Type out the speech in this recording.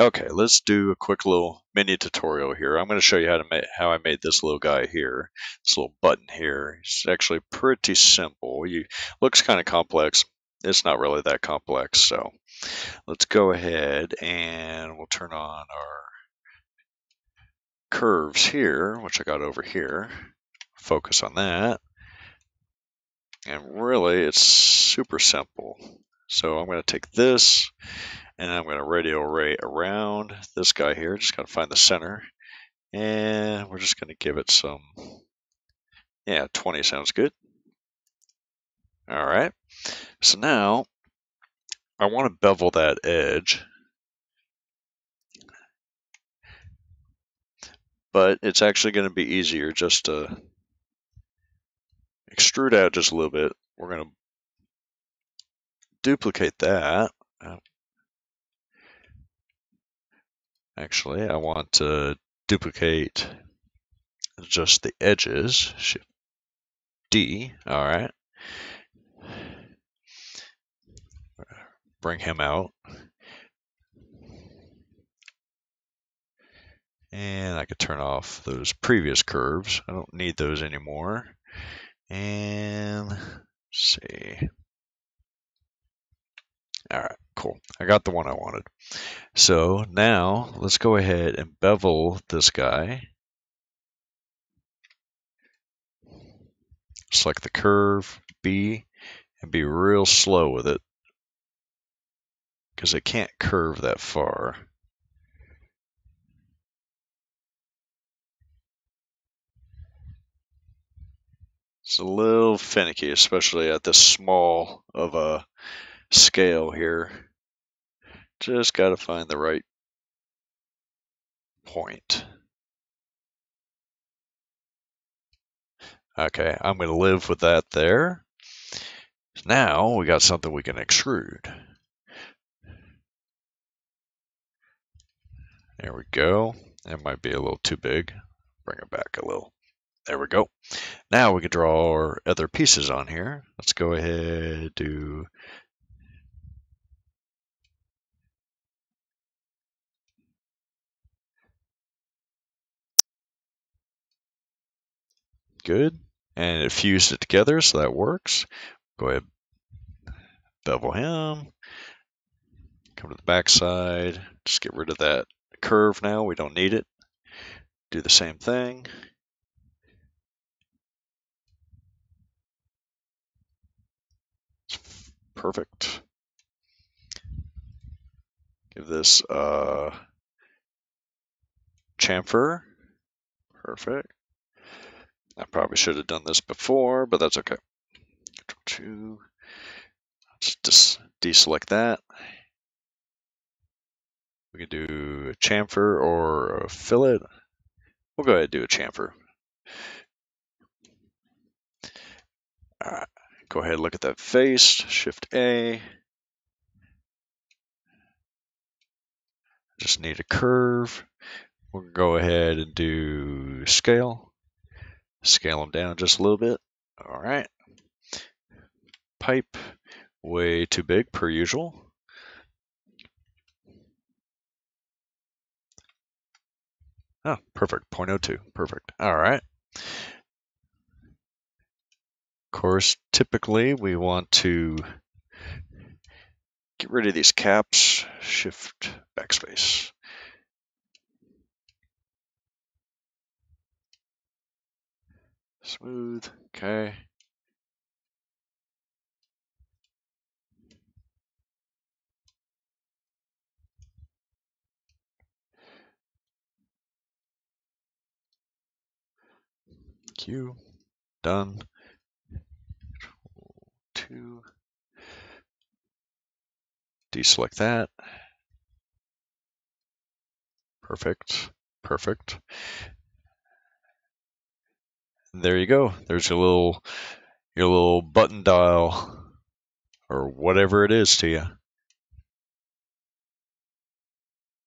Okay, let's do a quick little mini tutorial here. I'm going to show you how I made this little guy here, this little button here. It's actually pretty simple. Looks kind of complex. It's not really that complex. So let's go ahead and we'll turn on our curves here, which I got over here. Focus on that. And really, it's super simple. So I'm going to take this, and I'm going to radial array around this guy here. Just got to find the center, and we're just going to give it some, 20 sounds good. All right, so now I want to bevel that edge, but it's actually going to be easier just to extrude out just a little bit. We're going to duplicate that. Actually, I want to duplicate just the edges. Shift D. All right. Bring him out. And I could turn off those previous curves. I don't need those anymore. And let's see. All right, cool. I got the one I wanted. So now let's go ahead and bevel this guy. Select the curve, B, and be real slow with it because it can't curve that far. It's a little finicky, especially at this small of a scale here. Just got to find the right point. Okay, I'm going to live with that there. Now we got something we can extrude. There we go. That might be a little too big. Bring it back a little. There we go. Now we can draw our other pieces on here. Let's go ahead, do good, and it fused it together, so that works. Go ahead, bevel him, come to the back side, just get rid of that curve now, we don't need it. Do the same thing. Perfect. Give this chamfer. Perfect. I probably should have done this before, but that's okay. Control 2. Let's just deselect that. We can do a chamfer or a fillet. We'll go ahead and do a chamfer. All right. Go ahead and look at that face. Shift A. Just need a curve. We'll go ahead and do scale. Scale them down just a little bit. All right. Pipe, way too big per usual. Oh, perfect. 0.02. Perfect. All right. Of course, typically we want to get rid of these caps. Shift backspace. Smooth, okay. Q, done. Control 2. Deselect that. Perfect, perfect. There you go. There's your little button dial or whatever it is to you.